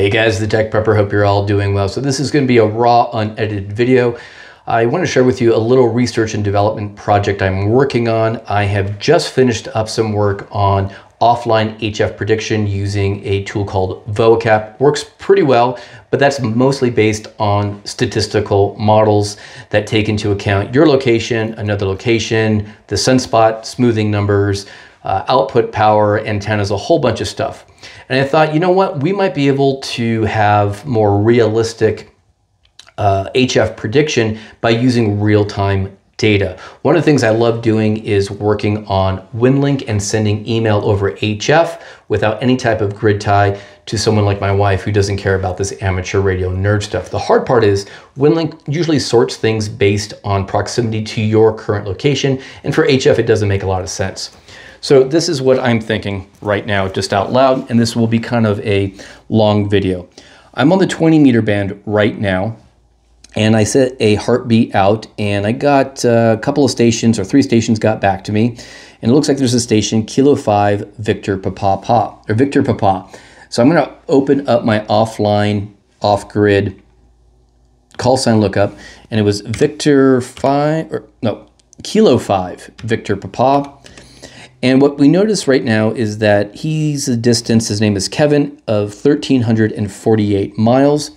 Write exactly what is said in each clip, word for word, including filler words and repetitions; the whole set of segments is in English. Hey guys, The Tech Prepper, hope you're all doing well. So this is going to be a raw, unedited video. I want to share with you a little research and development project I'm working on. I have just finished up some work on offline H F prediction using a tool called VOACAP. Works pretty well, but that's mostly based on statistical models that take into account your location, another location, the sunspot, smoothing numbers, Uh, output power, antennas, a whole bunch of stuff. And I thought, you know what, we might be able to have more realistic uh, H F prediction by using real-time data. One of the things I love doing is working on Winlink and sending email over H F without any type of grid tie to someone like my wife who doesn't care about this amateur radio nerd stuff. The hard part is Winlink usually sorts things based on proximity to your current location, and for H F it doesn't make a lot of sense. So this is what I'm thinking right now, just out loud, and this will be kind of a long video. I'm on the twenty meter band right now, and I set a heartbeat out, and I got a couple of stations, or three stations got back to me, and it looks like there's a station, Kilo five, Victor Papa, pa, or Victor Papa. So I'm gonna open up my offline, off-grid call sign lookup, and it was Victor five, or no, Kilo five, Victor Papa. And what we notice right now is that he's a distance, his name is Kevin, of one thousand three hundred forty-eight miles.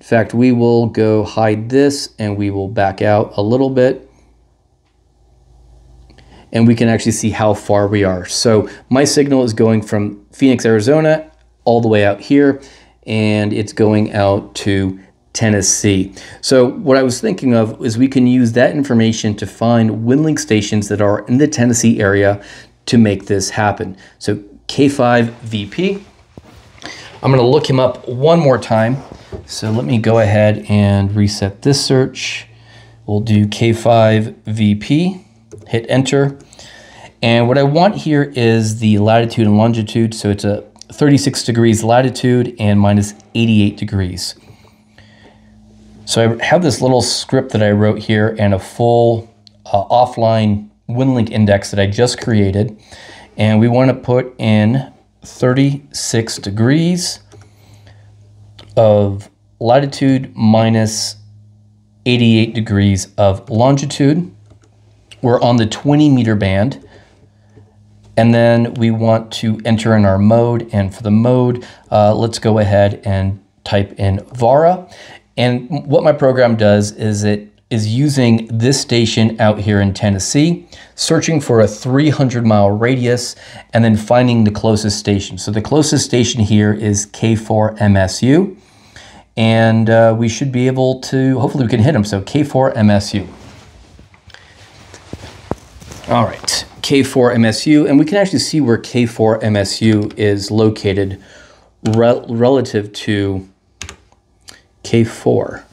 In fact, we will go hide this and we will back out a little bit. And we can actually see how far we are. So my signal is going from Phoenix, Arizona, all the way out here, and it's going out to Tennessee. So what I was thinking of is we can use that information to find Winlink stations that are in the Tennessee area to make this happen. So K five V P, I'm gonna look him up one more time. So let me go ahead and reset this search. We'll do K five V P, hit enter. And what I want here is the latitude and longitude. So it's a thirty-six degrees latitude and minus eighty-eight degrees. So I have this little script that I wrote here and a full uh, offline Winlink index that I just created, and we want to put in thirty-six degrees of latitude minus eighty-eight degrees of longitude. We're on the twenty meter band, and then we want to enter in our mode, and for the mode uh, let's go ahead and type in VARA. And what my program does is it is using this station out here in Tennessee, searching for a three hundred mile radius, and then finding the closest station. So the closest station here is K four M S U, and uh, we should be able to, hopefully we can hit them. So K four M S U. All right, K four M S U, and we can actually see where K four M S U is located re relative to K four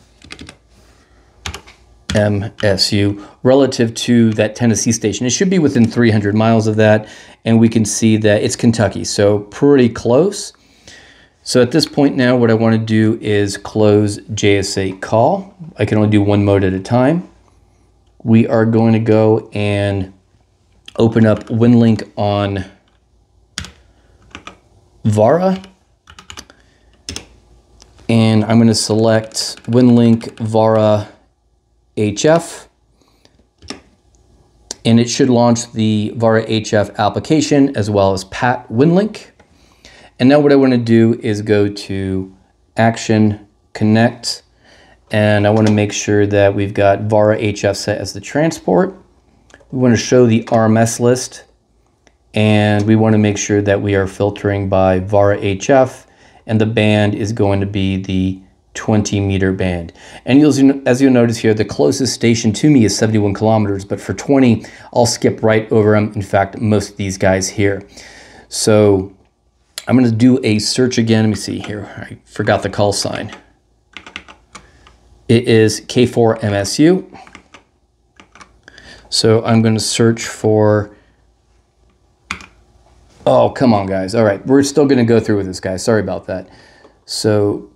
M S U relative to that Tennessee station. It should be within three hundred miles of that, and we can see that it's Kentucky, so pretty close. So at this point now, what I want to do is close J S A call. I can only do one mode at a time. We are going to go and open up Winlink on VARA, and I'm going to select Winlink VARA H F, and it should launch the VARA H F application as well as Pat Winlink. And now what I want to do is go to Action, Connect, and I want to make sure that we've got VARA H F set as the transport. We want to show the R M S list, and we want to make sure that we are filtering by VARA H F, and the band is going to be the twenty meter band. And you'll, as you'll notice here, the closest station to me is seventy-one kilometers, but for twenty, I'll skip right over them. In fact, most of these guys here. So I'm gonna do a search again. Let me see here, I forgot the call sign. It is K four M S U. So I'm gonna search for, oh, come on guys. All right, we're still gonna go through with this, guys. Sorry about that. So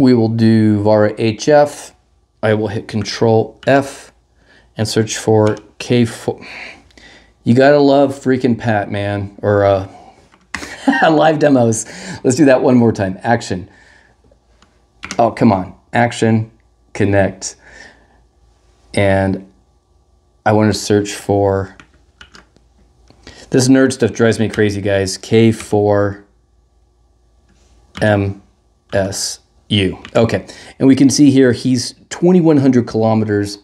we will do VARA H F. I will hit Control F and search for K four. You gotta love freaking Pat, man, or uh, Live demos. Let's do that one more time. Action. Oh, come on. Action, connect. And I want to search for, this nerd stuff drives me crazy, guys. K four M S U. Okay. And we can see here he's twenty-one hundred kilometers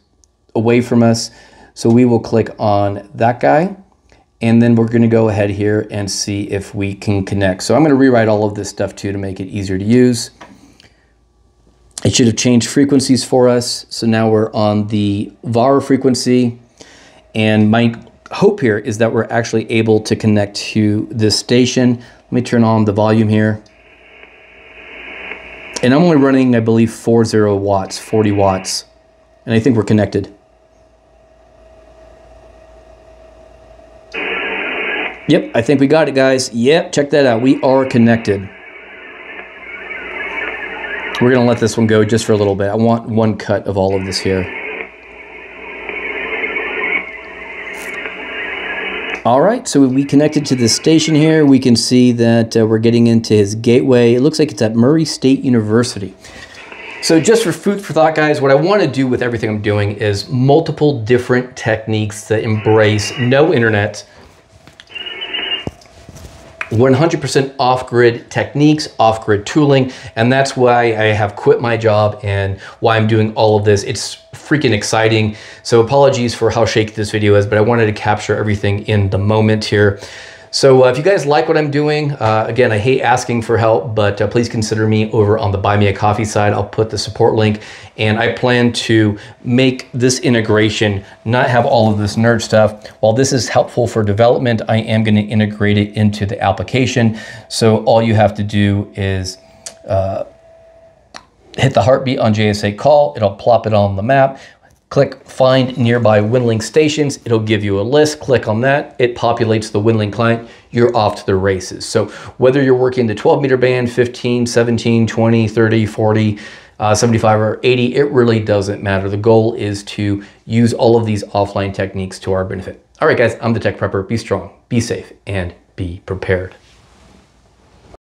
away from us. So we will click on that guy. And then we're going to go ahead here and see if we can connect. So I'm going to rewrite all of this stuff too to make it easier to use. It should have changed frequencies for us. So now we're on the VARA frequency. And my hope here is that we're actually able to connect to this station. Let me turn on the volume here. And I'm only running, I believe, forty watts, forty watts. And I think we're connected. Yep, I think we got it, guys. Yep, check that out. We are connected. We're going to let this one go just for a little bit. I want one cut of all of this here. All right, so we connected to the station here. We can see that uh, we're getting into his gateway. It looks like it's at Murray State University. So just for food for thought, guys, what I want to do with everything I'm doing is multiple different techniques that embrace no internet, one hundred percent off-grid techniques, off-grid tooling, and that's why I have quit my job and why I'm doing all of this. It's freaking exciting. So apologies for how shaky this video is, but I wanted to capture everything in the moment here. So uh, if you guys like what I'm doing, uh, again, I hate asking for help, but uh, please consider me over on the Buy Me a Coffee side. I'll put the support link, and I plan to make this integration, not have all of this nerd stuff. While this is helpful for development, I am gonna integrate it into the application. So all you have to do is uh, hit the heartbeat on J S A call. It'll plop it on the map. Click Find Nearby Winlink Stations. It'll give you a list. Click on that. It populates the Winlink client. You're off to the races. So whether you're working the twelve meter band, fifteen, seventeen, twenty, thirty, forty, uh, seventy-five, or eighty, it really doesn't matter. The goal is to use all of these offline techniques to our benefit. All right, guys, I'm the Tech Prepper. Be strong, be safe, and be prepared.